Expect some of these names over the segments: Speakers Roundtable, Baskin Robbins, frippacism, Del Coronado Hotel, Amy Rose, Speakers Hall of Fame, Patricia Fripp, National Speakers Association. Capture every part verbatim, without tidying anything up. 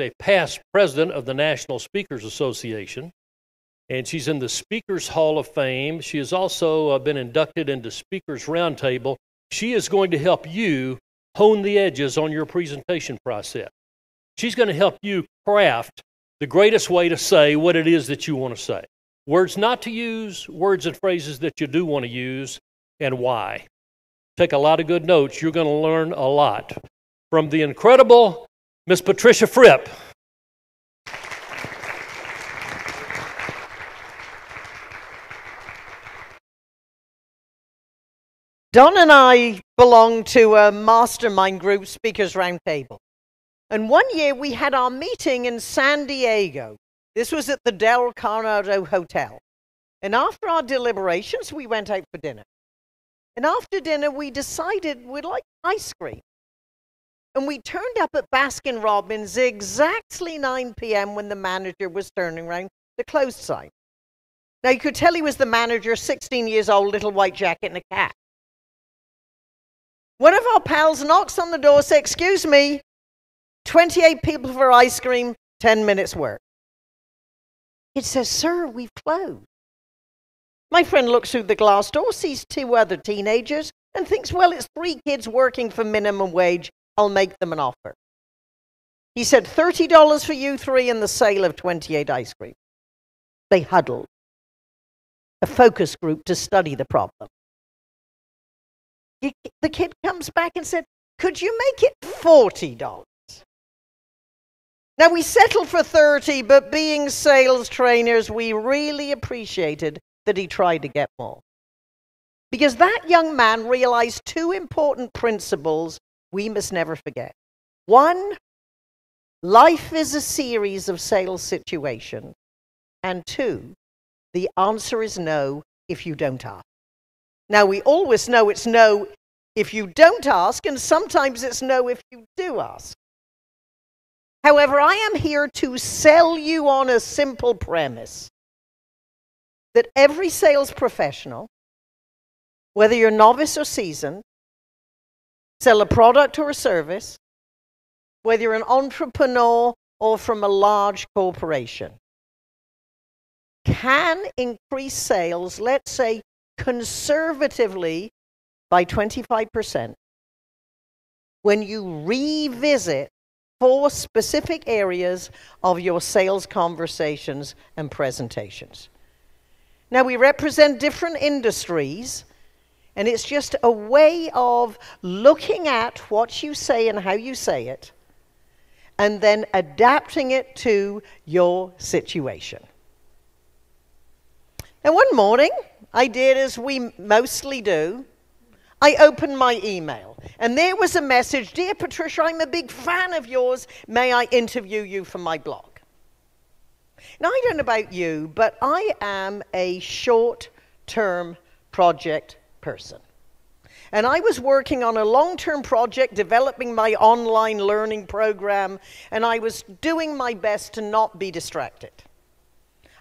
a past president of the National Speakers Association, and she's in the Speakers Hall of Fame. She has also uh, been inducted into Speakers Roundtable. She is going to help you hone the edges on your presentation process. She's going to help you craft the greatest way to say what it is that you want to say. Words not to use, words and phrases that you do want to use, and why. Take a lot of good notes. You're going to learn a lot from the incredible Miss Patricia Fripp. Don and I belong to a mastermind group, Speakers Roundtable. And one year we had our meeting in San Diego. This was at the Del Coronado Hotel. And after our deliberations, we went out for dinner. And after dinner, we decided we'd like ice cream. And we turned up at Baskin Robbins exactly nine p m when the manager was turning around the closed sign. Now, you could tell he was the manager, sixteen years old, little white jacket and a cap. One of our pals knocks on the door, says, "Excuse me, twenty-eight people for ice cream, ten minutes work." It says, "Sir, we've closed." My friend looks through the glass door, sees two other teenagers, and thinks, well, it's three kids working for minimum wage. I'll make them an offer. He said, thirty dollars for you three and the sale of twenty-eight ice cream. They huddled. A focus group to study the problem. The kid comes back and said, "Could you make it forty dollars? Now, we settled for thirty, but being sales trainers, we really appreciated that he tried to get more. Because that young man realized two important principles we must never forget. One, life is a series of sales situations. And two, the answer is no if you don't ask. Now, we always know it's no if you don't ask, and sometimes it's no if you do ask. However, I am here to sell you on a simple premise that every sales professional, whether you're novice or seasoned, sell a product or a service, whether you're an entrepreneur or from a large corporation, can increase sales, let's say conservatively, by twenty-five percent when you revisit four specific areas of your sales conversations and presentations. Now, we represent different industries, and it's just a way of looking at what you say and how you say it, and then adapting it to your situation. And one morning, I did as we mostly do. I opened my email, and there was a message, "Dear Patricia, I'm a big fan of yours. May I interview you for my blog?" Now, I don't know about you, but I am a short-term project person. And I was working on a long-term project, developing my online learning program, and I was doing my best to not be distracted.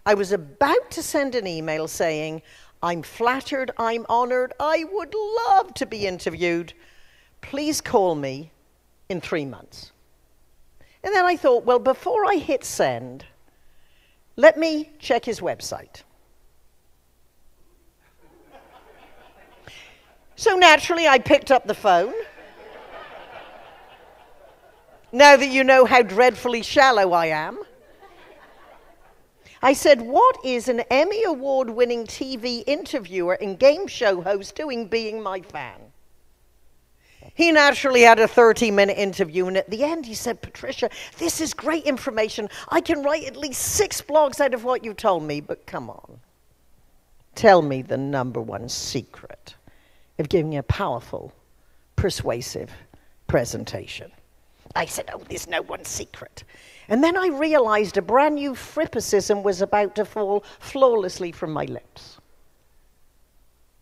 I was about to send an email saying, "I'm flattered, I'm honored, I would love to be interviewed. Please call me in three months. And then I thought, well, before I hit send, let me check his website. So naturally, I picked up the phone. Now that you know how dreadfully shallow I am, I said, "What is an Emmy Award-winning T V interviewer and game show host doing being my fan?" He naturally had a thirty-minute interview, and at the end he said, "Patricia, this is great information. I can write at least six blogs out of what you told me, but come on. Tell me the number one secret of giving a powerful, persuasive presentation." I said, "Oh, there's no one secret." And then I realized a brand new frippacism was about to fall flawlessly from my lips.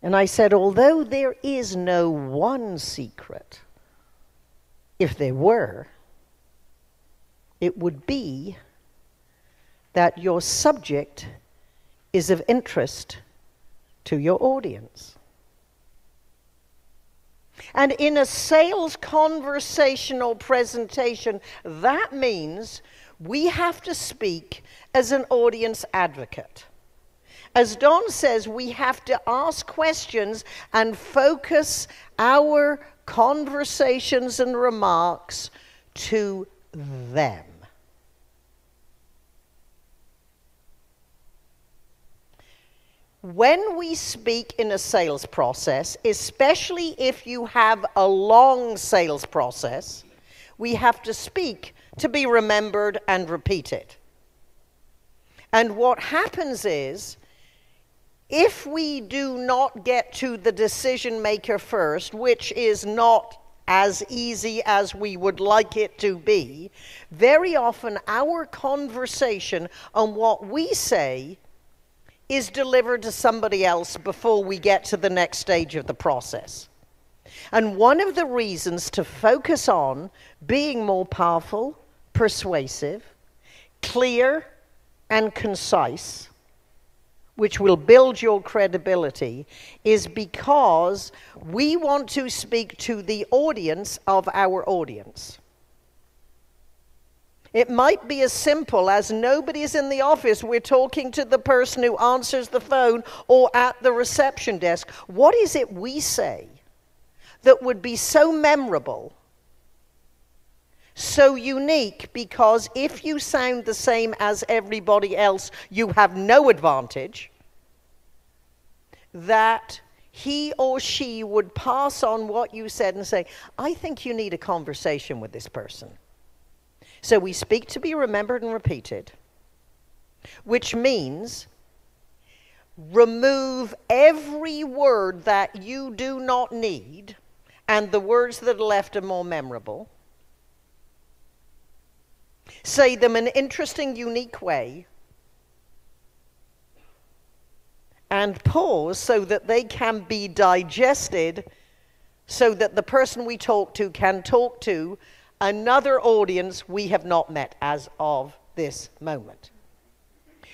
And I said, although there is no one secret, if there were, it would be that your subject is of interest to your audience. And in a sales conversational presentation, that means we have to speak as an audience advocate. As Don says, we have to ask questions and focus our conversations and remarks to them. When we speak in a sales process, especially if you have a long sales process, we have to speak to be remembered and repeated. And what happens is, if we do not get to the decision maker first, which is not as easy as we would like it to be, very often our conversation on what we say is delivered to somebody else before we get to the next stage of the process. And one of the reasons to focus on being more powerful, persuasive, clear, and concise, which will build your credibility, is because we want to speak to the audience of our audience. It might be as simple as nobody's in the office, we're talking to the person who answers the phone or at the reception desk. What is it we say that would be so memorable, so unique, because if you sound the same as everybody else, you have no advantage, that he or she would pass on what you said and say, I think you need a conversation with this person. So we speak to be remembered and repeated, which means remove every word that you do not need, and the words that are left are more memorable. Say them in an interesting, unique way, and pause so that they can be digested, so that the person we talk to can talk to another audience we have not met as of this moment.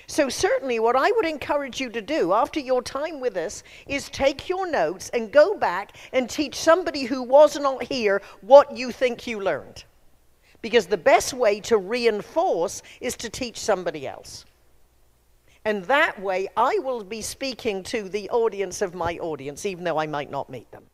So certainly what I would encourage you to do after your time with us is take your notes and go back and teach somebody who was not here what you think you learned. Because the best way to reinforce is to teach somebody else. And that way I will be speaking to the audience of my audience, even though I might not meet them.